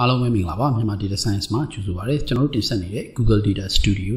Hello, my name is Data Science Ma. Google Data Studio.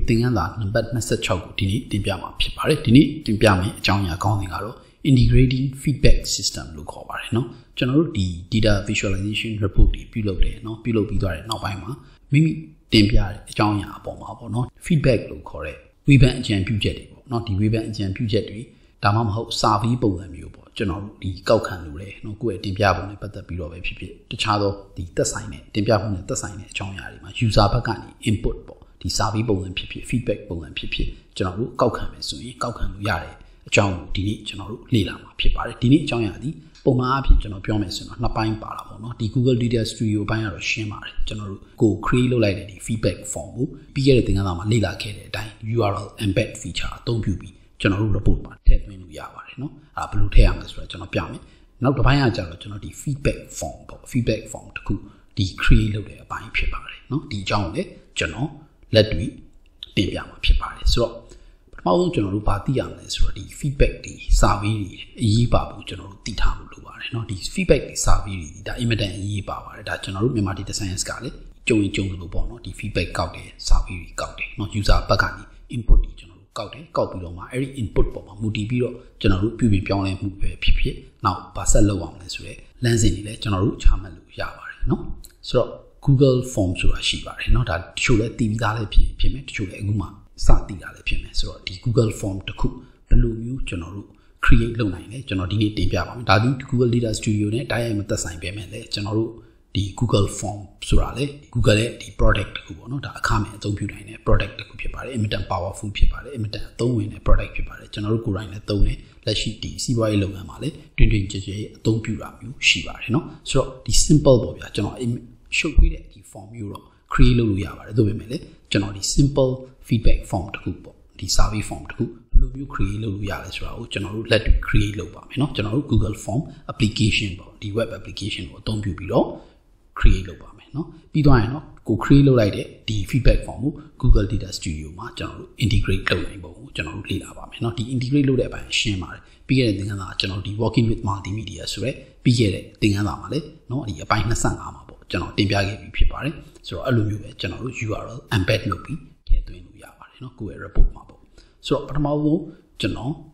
Integrating feedback system look over no general the data visualization report pillow no pillow be there now by ma mimi tempia chanya upon no feedback look correct we ban champion not the we ban champion Tamam ho Savi Bow and Mubo General the Gaukan Lure no go at Timpiabon but the Bureau of PP the Chado the sign it Timpiabon the sign it Chanya user Pagani input bo the Savi Bow and PP feedback bow and PP general Gaukan Sui Gaukan Yare John Dini General Lila Pipari Dini Johnadi Poma General Piomeson, not buying Paravono, the Google Data Studio by a Shemar, General Go Crelo Lady feedback form, Pierre Tinganama Lila Kede, URL embed feature, don't be General Report, Ted Minuyavarino, a blue tayangas regional Piame, not the Paya General, the feedback form to cool, the Crelo there by Pipari, no, the John General, let me Diviama Pipari. So, Mao general party is already feedback the savvy yibabu general titamu no this feedback the savvy the imadan yibawa that general memati the science gale join no the feedback out the savvy out no user bagani input general out the copy loma every input for multi piro general pubin pyaung mu be phiphi now basat law am le so le lensin ni le general chamat lu ya bare no so Google Form so ra shi bare no that show le ti bi da le phin phin me show le aku ma so the Google Form to cook the new general create line general the Google Data Studio diameter sign payment general the Google Form surale Google the product no the account product emittent powerful emittent product general the so the simple show the form euro create the simple feedback form to cook the survey form to cook you create general let create general Google Form application the web application don't be below create no go create like the feedback form Google Data Studio general integrate general the integrate load by share general the working with multimedia so no the appointment general so general URL embed lobby so Pramavo General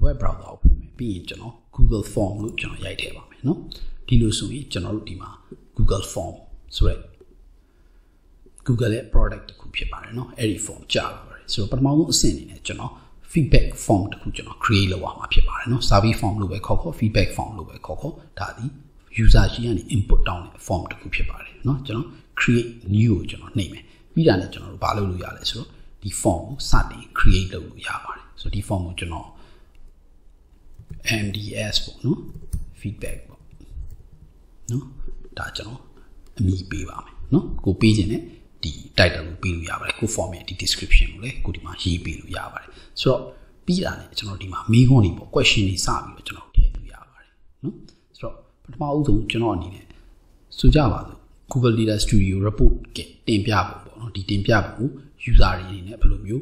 web browser be general Google Form look general yate no Dilusui general Dima Google Form so Google product could be no every form Java so Pramavo send in general feedback form to general create a warm up no savvy form look coco feedback form look coco daddy user and input down form to no general create new general name general value so the form starting create the so the form general MDS for no feedback no that general me be no go page in the title be go form the description go he be so be general me only question is general no so but my general so Java Google Data Studio report get tempiable no the tempiable user ni ne blo myo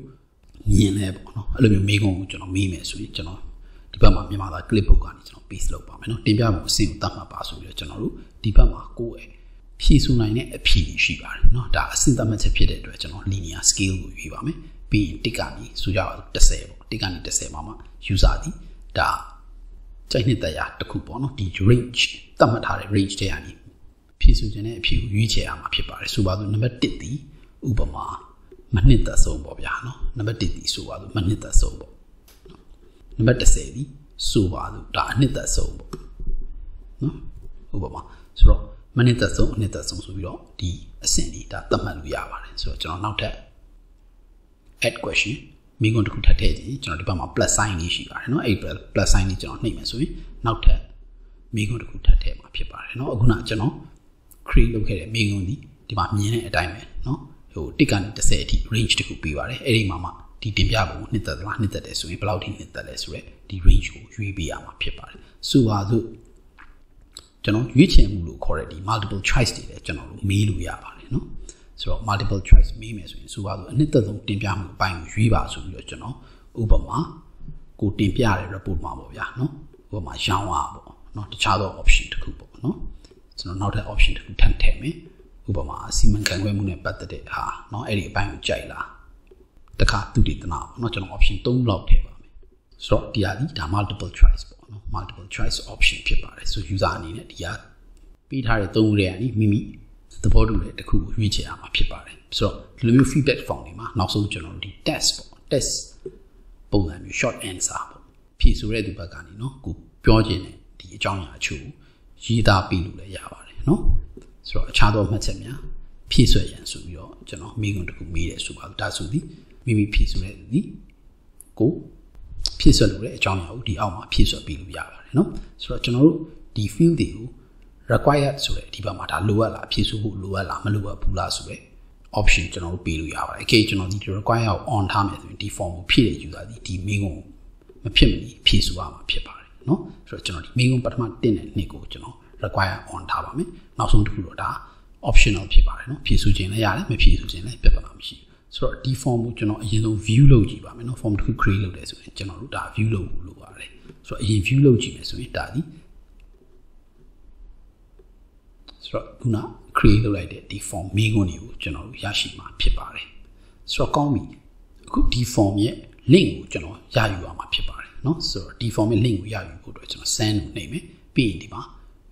nyin le bo no allo myo me kon ko me me so ni chano di bat ma myanmar da clip book ka ni chano paste lop ba mai no tempiable sin ko tat ma ba so lo chano lu di bat ma ko phie su nai ne a phie shi ba no da a sin tat ma che phit de twa chano linear scale ko yui ba mai bi tik ka ni so ya 10 bo tik ka ni 10 ma ma user di da chai ni tat ya takku bo no di range tat ma tha de range de ya ni Pisujane Piu Yuchama Pipari Subadu number Titi Ubama Manita Sobo Yano number Titi Subadu Manita Sobo number Tasevi Subadu Danita Sobo Ubama so Manita So Nita Sonsubiro D Ascendi Tamalu Yavar so it's not that add question me going to put a teddy plus sign issue no April plus sign each on name so we now tell me going to put a table no guna create okay me on the ma myin ne a time no ho tik ka ni 10 ti range တခု ပေး ပါတယ် အဲ့ဒီ မှာ မှ ဒီ တင် ပြ ပုံ နှစ် သက် သလား နှစ် သက် တယ် ဆို ရင် ဘယ် လောက် ထိ နှစ် သက် လဲ ဆို တော့ ဒီ range ကို ရွေး ပေး ရ မှာ ဖြစ် ပါတယ် ဆို ပါ စို့ ကျွန်တော် ရွေး ချယ် မှု လို့ ခေါ် တဲ့ ဒီ multiple choice တွေ လည်း ကျွန်တော် တို့ မေး လို့ ရ ပါတယ် နော် ဆို တော့ multiple choice မေး မယ် ဆို ရင် ဆို ပါ စို့ အနှစ် သက် ဆုံး တင် ပြ မှု အပိုင်း ကို ရွေး ပါ ဆို ပြီး တော့ ကျွန်တော် ဥပမာ ကို တင် ပြ တဲ့ report မှာ ပေါ့ ဗျာ နော် ဥပမာ ရောင်း ပါ ပေါ့ နော် တခြား သော option တခု ပေါ့ နော် so So now that option to turn me. Ubama Simon can women but the day ah no area bang jaila. The car to it now, not an option to log table. So the multiple choice option paper. So use an it ya beat her don't really mimi. The bottom of the cool which I am a paper. So the feedback from him now so generally test both and short answer. Piece ready bagani no good project the John Chu Gita Bill no. So a child of Matamia, piece of Yan Subio, General Migon to media Subal Dasudi, Mimi piece ready go piece of John the Alma piece of Bill Yara, no. So general the field you required so Dibamata Lua la piece of Lua Lamalua Pula Sue option general Bill Yara, occasionally the require on time as the form of period you are the Migon, a piece of Alma paper, no. So generally Migon but my dinner Nico general. Require on top me now some to optional paper no piece of general may piece of general paper so deform you know view logic no form to create load as general view low so in view logic as we daddy so una create like deform me on you general yashima paper so call me could deform ye link general ya you are my paper no so deform link ya you go to send name be in the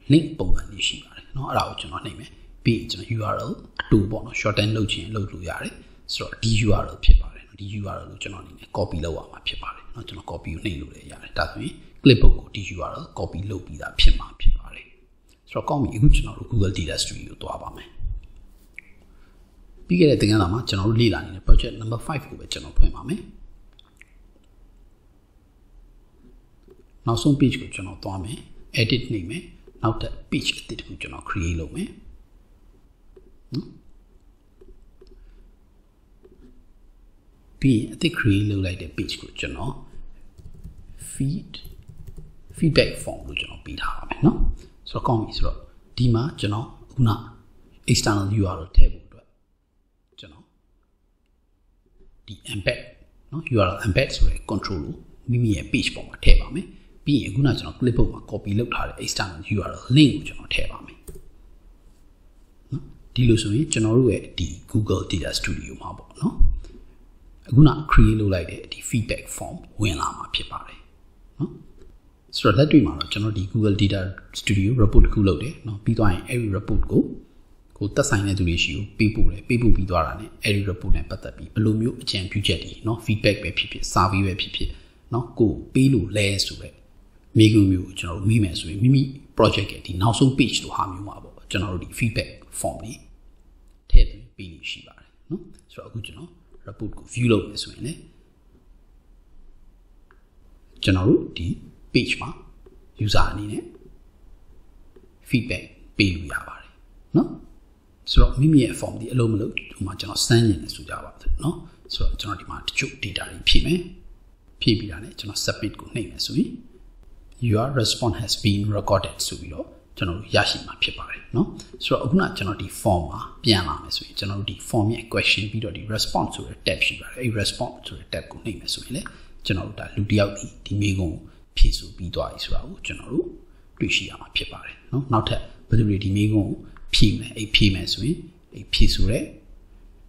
link both and issue no allow not name page URL to bono short and low chain low to yare so the URL paper the URL general copy low paper not to copy name yare that means clip the URL copy low be that paper so call me Google Data Studio to abame bigger at the gamma general lila in project number 5 over general poem now some page go general to edit name now that page that we can create low me. P the create low like the page could feedback form which no beat hard no. So come is right. Dima general una external URL table general the embed no URL embed so control mimi a page form table me. Be a good clip over copy looked at a standard URL link which on me. Delusion general the Google Data Studio marble no. Guna create like the feedback form when I'm a paper. So that we mark general the Google Data Studio report cool out there. No, be every report go the sign as ratio people be done every report and but be below you a champion no feedback by PP, savvy by PP, no go below less to it. Making general women's mimi project at the now so page to harm you about generally feedback formally tell being shiba no so good you know report go view low this way general the page ma user ne feedback pay we are no so mimi form the alone look to much general standing to java no so generally ma to data in pb done general submit go name as we your response has been recorded so we know general yashima paper no so aguna general the form ma pyan la me so general the form ye question bi the response so tab shi ba a response so tab ko name so le general da lu tiao di di me kon phit so bi twa yi so ba ko general twi shi ya ma phit ba no now that blu le di me kon phit me a phit me so yin a phit so le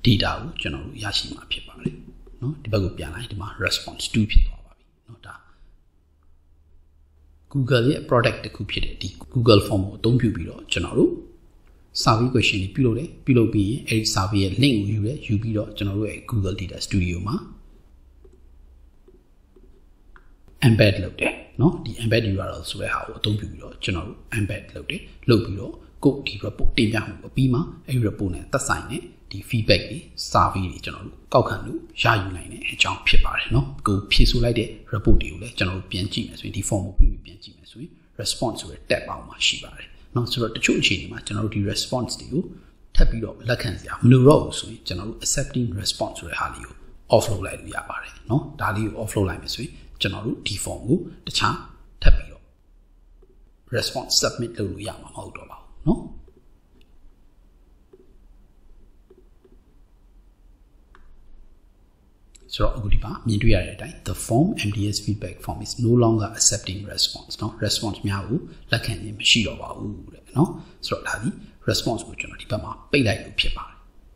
data ko general yashima phit ba no di ba ko pyan la di ma response to phit twa ba bi no da Google product Google form don't you below general survey question below be a survey link you below general Google Data Studio ma embed load no the embed URL so how don't you below general embed load below go the report data ho be ma a report ne tat sai ne the feedback ni survey ni general kauk khan lu ya yu nai ne a chang phit ba le no go phit so like the report ni le general pyan chi ma so the form ko pyan chi ma so response so tab ba ma shi ba le no so to chu chi ni ma general the response ti ko thap pi lo lak khan sia mlu ro so general accepting response so ha li ko offload lai lu ya ba le no da li ko offload lai ma so general the form ko ta cha thap pi lo response submit lo lu ya ma ma ho do ba no the form MDS feedback form is no longer accepting response. Now response so response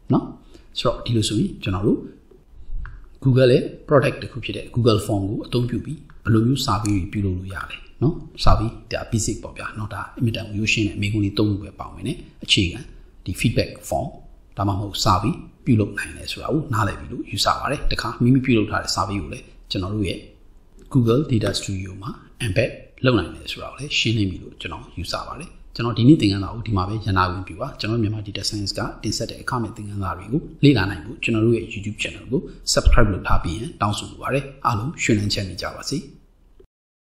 no? So Google product Google form no sabi the basic not a the feedback form sabi Google Data Studio embed data science YouTube channel subscribe